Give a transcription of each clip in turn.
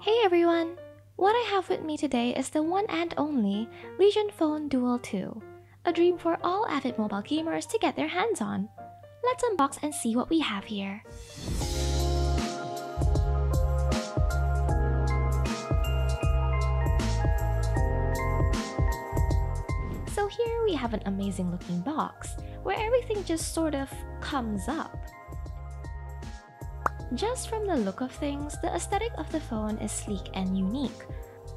Hey everyone! What I have with me today is the one and only Legion Phone Duel 2, a dream for all avid mobile gamers to get their hands on. Let's unbox and see what we have here. So here we have an amazing looking box, where everything just sort of comes up. Just from the look of things, the aesthetic of the phone is sleek and unique.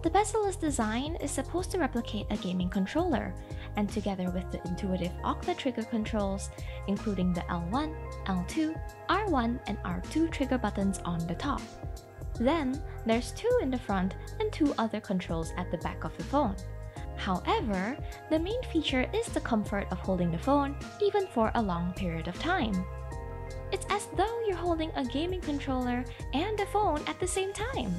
The bezel-less design is supposed to replicate a gaming controller, and together with the intuitive Octa trigger controls, including the L1, L2, R1, and R2 trigger buttons on the top. Then, there's two in the front and two other controls at the back of the phone. However, the main feature is the comfort of holding the phone, even for a long period of time. It's as though you're holding a gaming controller and a phone at the same time.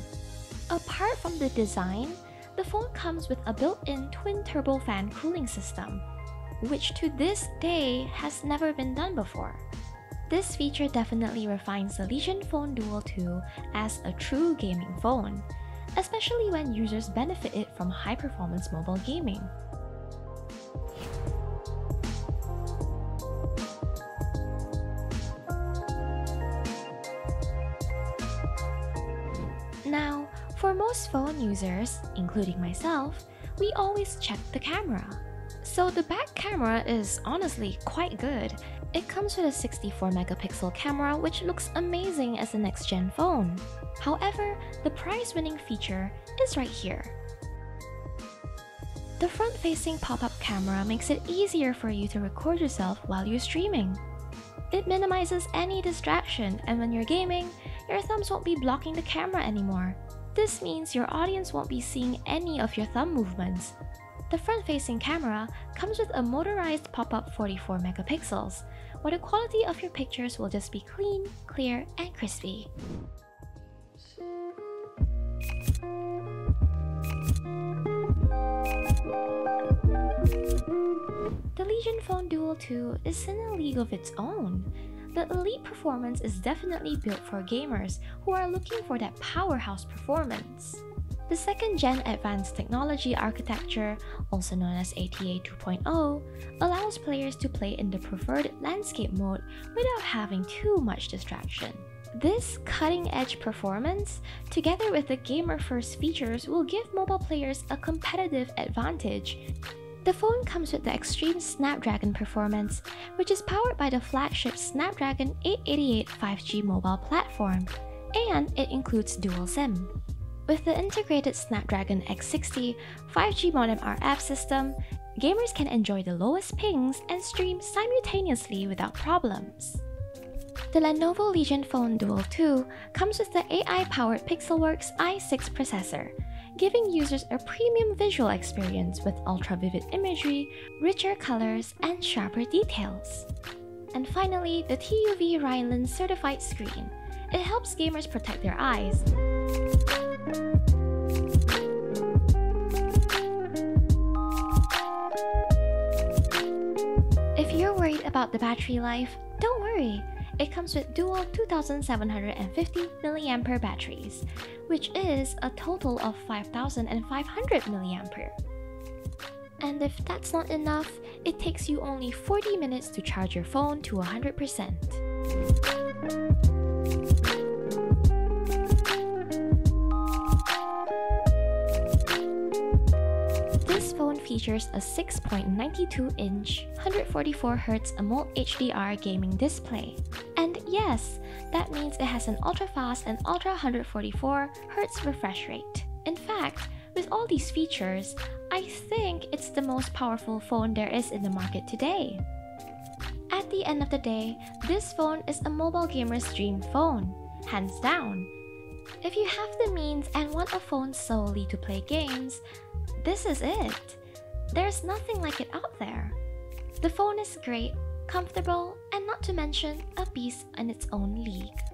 Apart from the design, the phone comes with a built-in twin-turbo fan cooling system, which to this day has never been done before. This feature definitely refines the Legion Phone Duel 2 as a true gaming phone, especially when users benefit it from high-performance mobile gaming. Now, for most phone users, including myself, we always check the camera. So the back camera is honestly quite good. It comes with a 64-megapixel camera which looks amazing as a next-gen phone. However, the prize-winning feature is right here. The front-facing pop-up camera makes it easier for you to record yourself while you're streaming. It minimizes any distraction, and when you're gaming, your thumbs won't be blocking the camera anymore. This means your audience won't be seeing any of your thumb movements. The front-facing camera comes with a motorized pop-up 44 megapixels, where the quality of your pictures will just be clean, clear, and crispy. The Legion Phone Duel 2 is in a league of its own. The elite performance is definitely built for gamers who are looking for that powerhouse performance. The 2nd-gen Advanced Technology Architecture, also known as ATA 2.0, allows players to play in the preferred landscape mode without having too much distraction. This cutting-edge performance, together with the gamer-first features, will give mobile players a competitive advantage. The phone comes with the extreme Snapdragon performance, which is powered by the flagship Snapdragon 888 5G mobile platform, and it includes dual SIM. With the integrated Snapdragon X60 5G modem RF system, gamers can enjoy the lowest pings and stream simultaneously without problems. The Lenovo Legion Phone Duel 2 comes with the AI-powered Pixelworks i6 processor, giving users a premium visual experience with ultra-vivid imagery, richer colors, and sharper details. And finally, the TÜV Rheinland certified screen. It helps gamers protect their eyes. If you're worried about the battery life, don't worry. It comes with dual 2,750 mAh batteries, which is a total of 5,500 mAh. And if that's not enough, it takes you only 40 minutes to charge your phone to 100%. This phone features a 6.92-inch, 144Hz AMOLED HDR gaming display. And yes, that means it has an ultra-fast and ultra-144Hz refresh rate. In fact, with all these features, I think it's the most powerful phone there is in the market today. At the end of the day, this phone is a mobile gamer's dream phone, hands down. If you have the means and want a phone solely to play games, this is it. There's nothing like it out there. The phone is great, comfortable, and not to mention a beast in its own league.